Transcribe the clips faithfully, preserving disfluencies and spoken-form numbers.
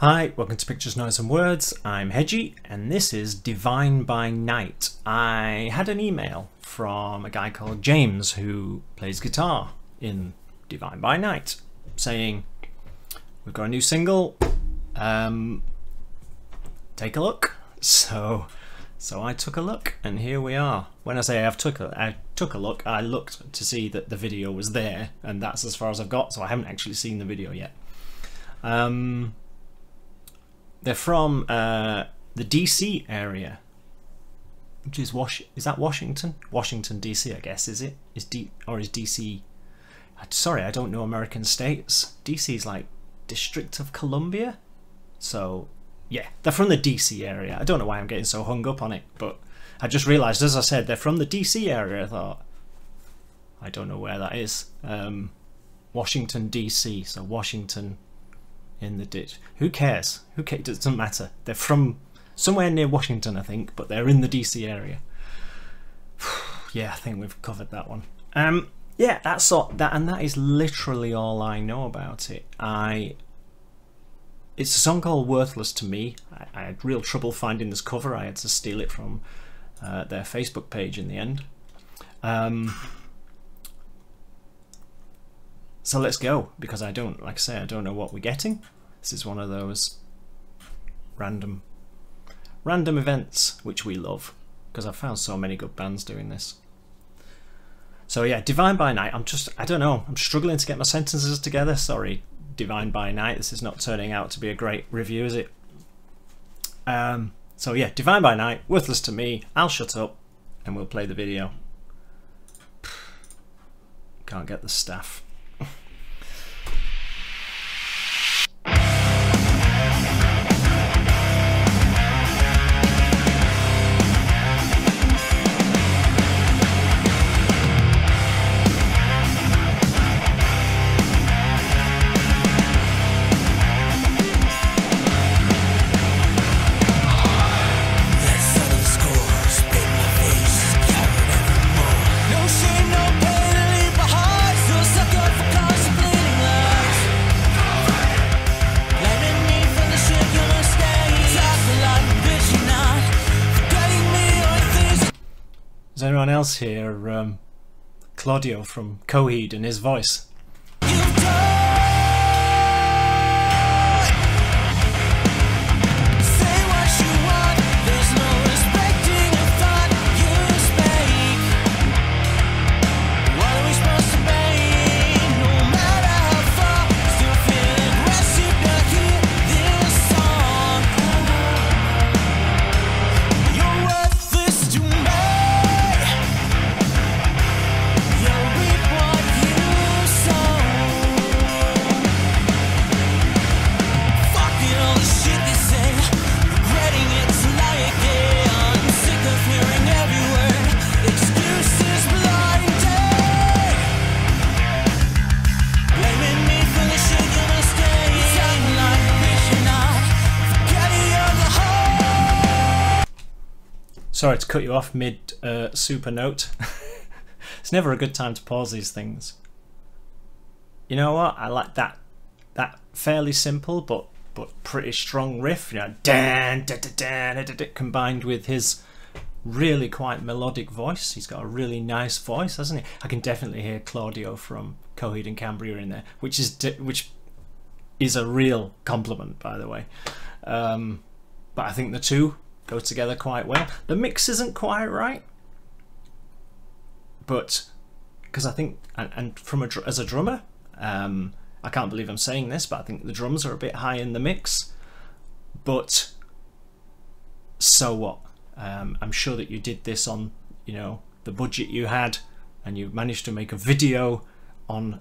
Hi, welcome to Pictures, Noise and Words. I'm Hedgy and this is Divine by Night. I had an email from a guy called James who plays guitar in Divine by Night saying, we've got a new single, um, take a look. So so I took a look and here we are. When I say I've took a, I took a look, I looked to see that the video was there and that's as far as I've got, so I haven't actually seen the video yet. Um, They're from uh, the D C area, which is Wash. Is that Washington? Washington D C, I guess. Is it? Is D or is D C? Sorry, I don't know American states. D C is like District of Columbia. So yeah, they're from the D C area. I don't know why I'm getting so hung up on it, but I just realised as I said they're from the D C area. I thought I don't know where that is. Um, Washington D C. So Washington. In the ditch. Who cares? Who cares? It doesn't matter. They're from somewhere near Washington, I think, but they're in the D C area. Yeah, I think we've covered that one. Um, yeah, that's all, that, and that is literally all I know about it. I. It's a song called "Worthless to Me." I, I had real trouble finding this cover. I had to steal it from uh, their Facebook page in the end. Um, So let's go, because I don't, like I say, I don't know what we're getting. This is one of those random, random events, which we love, because I've found so many good bands doing this. So yeah, Divine by Night, I'm just, I don't know, I'm struggling to get my sentences together. Sorry, Divine by Night, this is not turning out to be a great review, is it? Um, so yeah, Divine by Night, Worthless to Me, I'll shut up, and we'll play the video. Can't get the staff. Is anyone else here um, Claudio from Coheed and his voice? Sorry to cut you off mid uh, super note. It's never a good time to pause these things. You know what? I like that that fairly simple but but pretty strong riff. You know, dan da da dan da, da, da, combined with his really quite melodic voice. He's got a really nice voice, hasn't he? I can definitely hear Claudio from Coheed and Cambria in there, which is which is a real compliment, by the way. Um, but I think the two go together quite well. The mix isn't quite right, but because I think, and, and from a, as a drummer, um, I can't believe I'm saying this, but I think the drums are a bit high in the mix. But so what? Um, I'm sure that you did this on, you know, the budget you had, and you managed to make a video on.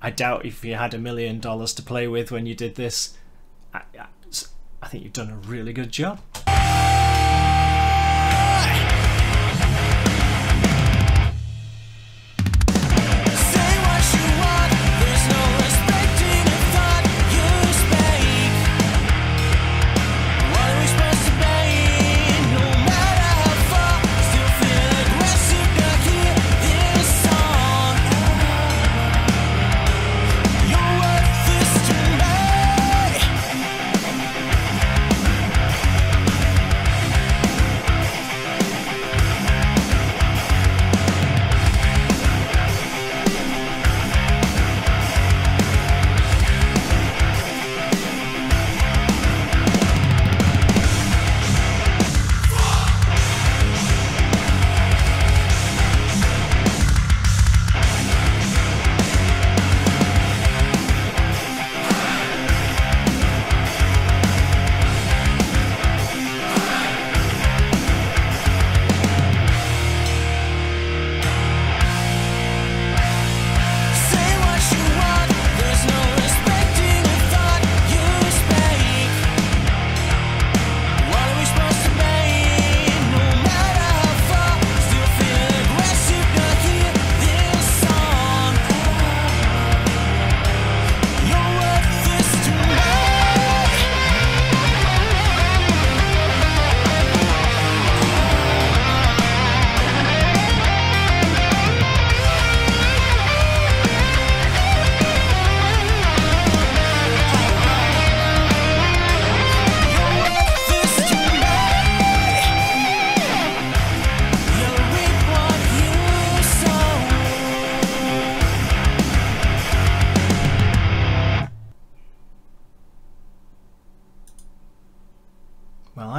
I doubt if you had a million dollars to play with when you did this. I, I, I think you've done a really good job.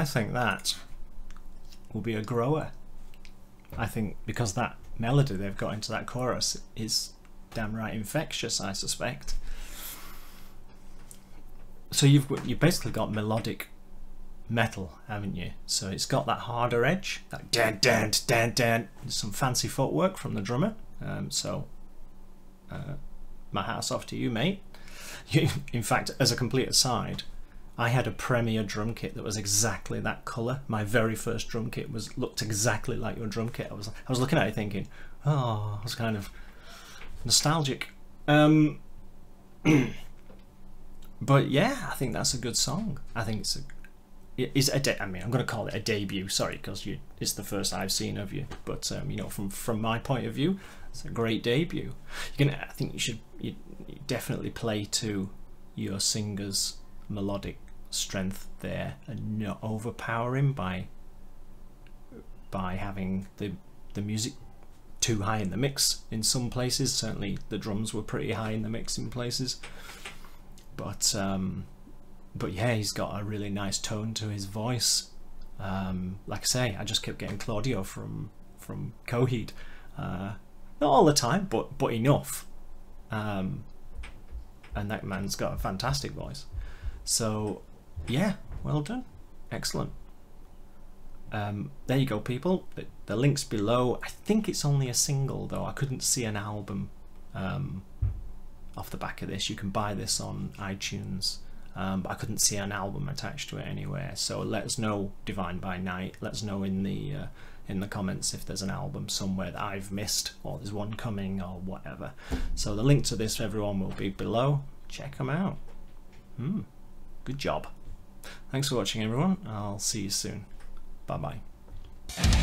I think that will be a grower. I think because that melody they've got into that chorus is damn right infectious, I suspect. So you've you've basically got melodic metal, haven't you? So it's got that harder edge, that dan dan dan dan. Some fancy footwork from the drummer. Um, so uh, my hat's off to you, mate. You, in fact, as a complete aside, I had a Premier drum kit that was exactly that colour. My very first drum kit was looked exactly like your drum kit. I was I was looking at it thinking, oh, I was kind of nostalgic. Um, but yeah, I think that's a good song. I think it's a it is a de I mean, I'm going to call it a debut. Sorry, because you it's the first I've seen of you. But um, you know, from from my point of view, it's a great debut. You can I think you should you, you definitely play to your singer's melodic strength there and not overpower him by by having the the music too high in the mix in some places. Certainly the drums were pretty high in the mix in places, but um but yeah, he's got a really nice tone to his voice. Um like I say, I just kept getting Claudio from from Coheed, uh not all the time, but but enough. Um and that man's got a fantastic voice. So yeah, well done, excellent. Um there you go, people. The, the link's below. I think it's only a single though, I couldn't see an album um off the back of this. You can buy this on iTunes, um but I couldn't see an album attached to it anywhere. So let us know, Divine by Night, let us know in the uh, in the comments if there's an album somewhere that I've missed, or there's one coming or whatever. So the link to this, everyone, will be below. Check them out. Hmm. Good job. Thanks for watching, everyone. I'll see you soon. Bye bye.